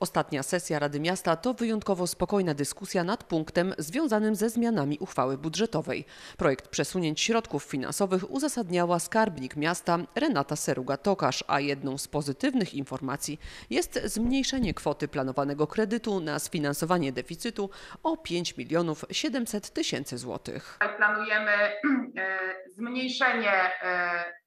Ostatnia sesja Rady Miasta to wyjątkowo spokojna dyskusja nad punktem związanym ze zmianami uchwały budżetowej. Projekt przesunięć środków finansowych uzasadniała skarbnik miasta Renata Seruga-Tokarz, a jedną z pozytywnych informacji jest zmniejszenie kwoty planowanego kredytu na sfinansowanie deficytu o 5 700 000 złotych. Planujemy zmniejszenie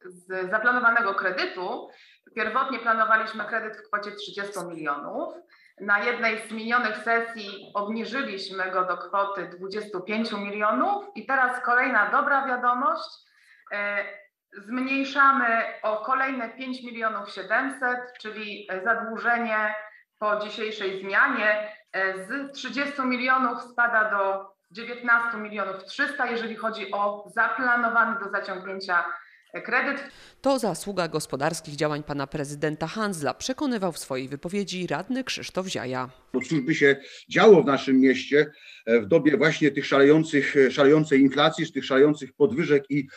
z zaplanowanego kredytu. Pierwotnie planowaliśmy kredyt w kwocie 30 milionów. Na jednej z minionych sesji obniżyliśmy go do kwoty 25 milionów i teraz kolejna dobra wiadomość. Zmniejszamy o kolejne 5 milionów 700, czyli zadłużenie po dzisiejszej zmianie z 30 milionów spada do 19 milionów 300, jeżeli chodzi o zaplanowany do zaciągnięcia kredyt. To zasługa gospodarskich działań pana prezydenta Handzla, przekonywał w swojej wypowiedzi radny Krzysztof Ziaja. No cóż by się działo w naszym mieście w dobie właśnie tych szalejącej inflacji, tych szalejących podwyżek i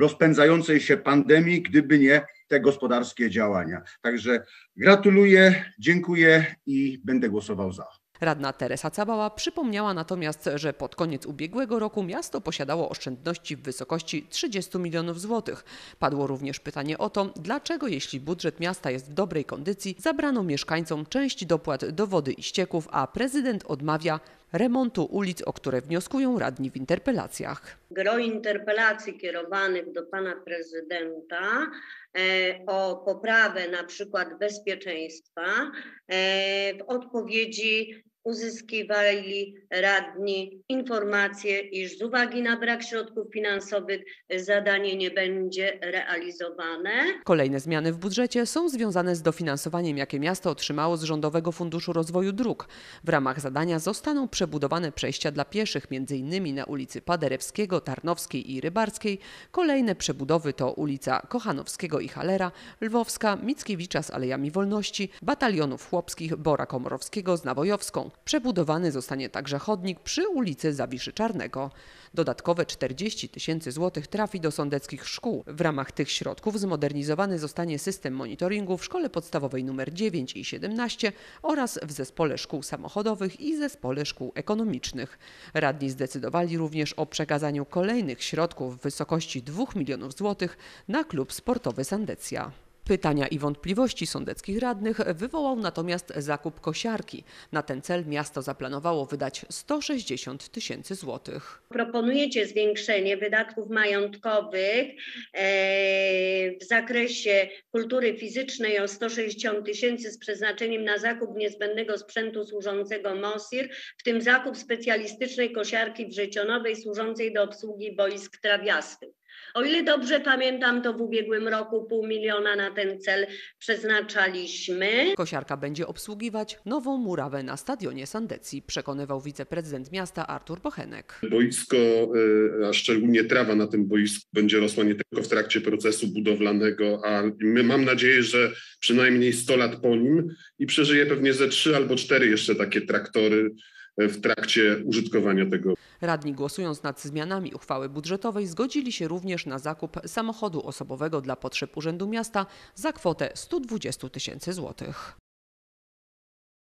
rozpędzającej się pandemii, gdyby nie te gospodarskie działania. Także gratuluję, dziękuję i będę głosował za. Radna Teresa Cabała przypomniała natomiast, że pod koniec ubiegłego roku miasto posiadało oszczędności w wysokości 30 milionów złotych. Padło również pytanie o to, dlaczego jeśli budżet miasta jest w dobrej kondycji, zabrano mieszkańcom część dopłat do wody i ścieków, a prezydent odmawia remontu ulic, o które wnioskują radni w interpelacjach. Gro interpelacji kierowanych do pana prezydenta o poprawę na przykład bezpieczeństwa w odpowiedzi uzyskiwali radni informację, iż z uwagi na brak środków finansowych zadanie nie będzie realizowane. Kolejne zmiany w budżecie są związane z dofinansowaniem, jakie miasto otrzymało z Rządowego Funduszu Rozwoju Dróg. W ramach zadania zostaną przebudowane przejścia dla pieszych, m.in. na ulicy Paderewskiego, Tarnowskiej i Rybarskiej. Kolejne przebudowy to ulica Kochanowskiego i Halera, Lwowska, Mickiewicza z Alejami Wolności, Batalionów Chłopskich, Bora Komorowskiego z Nawojowską. Przebudowany zostanie także chodnik przy ulicy Zawiszy Czarnego. Dodatkowe 40 000 złotych trafi do sądeckich szkół. W ramach tych środków zmodernizowany zostanie system monitoringu w szkole podstawowej nr 9 i 17 oraz w zespole szkół samochodowych i zespole szkół ekonomicznych. Radni zdecydowali również o przekazaniu kolejnych środków w wysokości 2 milionów złotych na klub sportowy Sandecja. Pytania i wątpliwości sądeckich radnych wywołał natomiast zakup kosiarki. Na ten cel miasto zaplanowało wydać 160 000 złotych. Proponujecie zwiększenie wydatków majątkowych w zakresie kultury fizycznej o 160 000 z przeznaczeniem na zakup niezbędnego sprzętu służącego MOSIR, w tym zakup specjalistycznej kosiarki wrzecionowej służącej do obsługi boisk trawiastych. O ile dobrze pamiętam, to w ubiegłym roku 0,5 miliona na ten cel przeznaczaliśmy. Kosiarka będzie obsługiwać nową murawę na stadionie Sandecji, przekonywał wiceprezydent miasta Artur Bochenek. Boisko, a szczególnie trawa na tym boisku, będzie rosła nie tylko w trakcie procesu budowlanego, a my mam nadzieję, że przynajmniej 100 lat po nim i przeżyje pewnie ze 3 albo 4 jeszcze takie traktory w trakcie użytkowania tego. Radni, głosując nad zmianami uchwały budżetowej, zgodzili się również na zakup samochodu osobowego dla potrzeb Urzędu Miasta za kwotę 120 000 złotych.